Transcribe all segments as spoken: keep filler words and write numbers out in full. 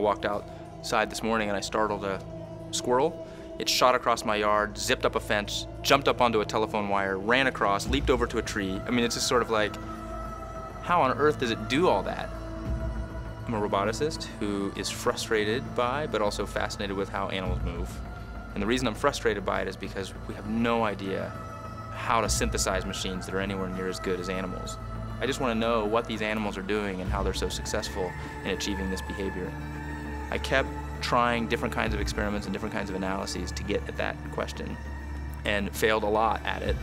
walked outside this morning and I startled a squirrel. It shot across my yard, zipped up a fence, jumped up onto a telephone wire, ran across, leaped over to a tree. I mean, it's just sort of like, how on earth does it do all that? I'm a roboticist who is frustrated by, but also fascinated with how animals move. And the reason I'm frustrated by it is because we have no idea how to synthesize machines that are anywhere near as good as animals. I just want to know what these animals are doing and how they're so successful in achieving this behavior. I kept trying different kinds of experiments and different kinds of analyses to get at that question, and failed a lot at it.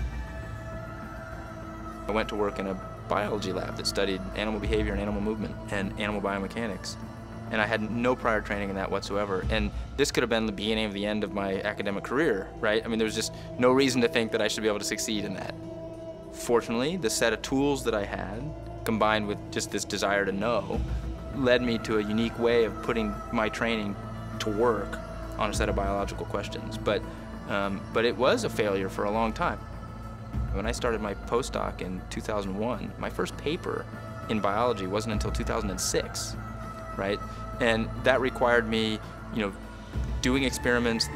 I went to work in a biology lab that studied animal behavior and animal movement and animal biomechanics, and I had no prior training in that whatsoever. And this could have been the beginning of the end of my academic career, right? I mean, there was just no reason to think that I should be able to succeed in that. Fortunately, the set of tools that I had, combined with just this desire to know, led me to a unique way of putting my training to work on a set of biological questions. But, um, but it was a failure for a long time. When I started my postdoc in two thousand one, my first paper in biology wasn't until two thousand six. Right? And that required me, you know, doing experiments,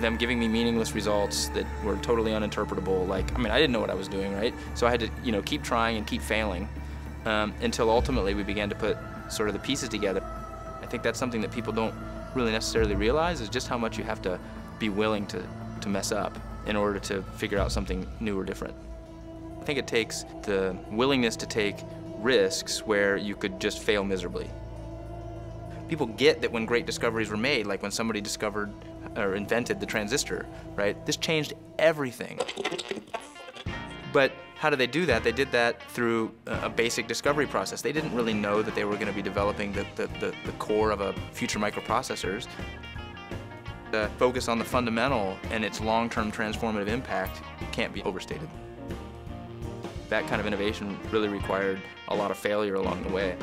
them giving me meaningless results that were totally uninterpretable. Like, I mean, I didn't know what I was doing, right? So I had to, you know, keep trying and keep failing um, until ultimately we began to put sort of the pieces together. I think that's something that people don't really necessarily realize, is just how much you have to be willing to, to mess up in order to figure out something new or different. I think it takes the willingness to take risks where you could just fail miserably. People get that when great discoveries were made, like when somebody discovered or invented the transistor, right? This changed everything. But how did they do that? They did that through a basic discovery process. They didn't really know that they were going to be developing the, the, the, the core of a future microprocessors. The focus on the fundamental and its long-term transformative impact can't be overstated. That kind of innovation really required a lot of failure along the way.